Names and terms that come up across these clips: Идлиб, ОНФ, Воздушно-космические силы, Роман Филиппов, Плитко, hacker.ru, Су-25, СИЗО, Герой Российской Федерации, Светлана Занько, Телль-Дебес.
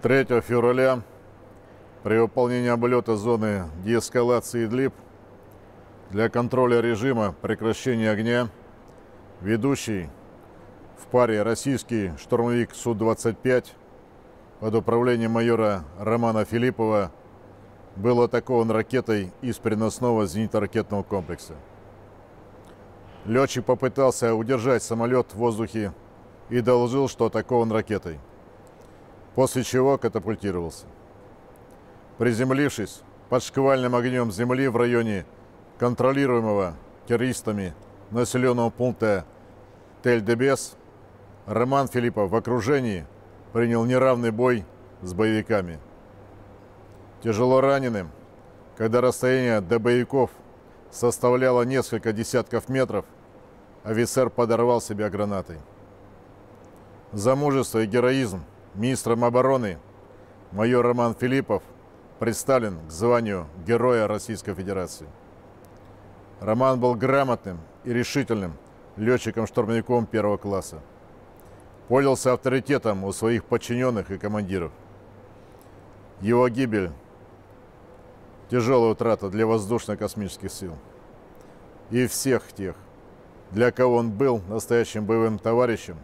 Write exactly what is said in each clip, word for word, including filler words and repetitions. третьего февраля при выполнении облета зоны деэскалации Идлиб для контроля режима прекращения огня ведущий в паре российский штурмовик Су двадцать пять под управлением майора Романа Филиппова был атакован ракетой из переносного зенитно-ракетного комплекса. Летчик попытался удержать самолет в воздухе и доложил, что атакован ракетой, после чего катапультировался. Приземлившись под шквальным огнем земли в районе контролируемого террористами населенного пункта Телль-Дебес, Роман Филиппов в окружении принял неравный бой с боевиками. Тяжело раненым, когда расстояние до боевиков составляло несколько десятков метров, офицер подорвал себя гранатой. За мужество и героизм министром обороны майор Роман Филиппов представлен к званию Героя Российской Федерации. Роман был грамотным и решительным летчиком-штурмовиком первого класса. Пользовался авторитетом у своих подчиненных и командиров. Его гибель – тяжелая утрата для воздушно-космических сил и всех тех, для кого он был настоящим боевым товарищем,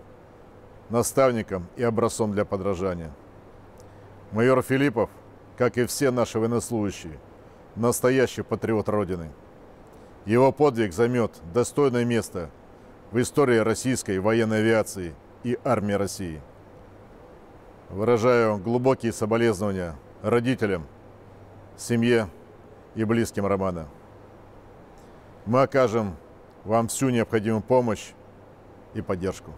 наставником и образцом для подражания. Майор Филиппов, как и все наши военнослужащие, настоящий патриот Родины. Его подвиг займет достойное место в истории российской военной авиации и армии России. Выражаю глубокие соболезнования родителям, семье и близким Романа. Мы окажем вам всю необходимую помощь и поддержку.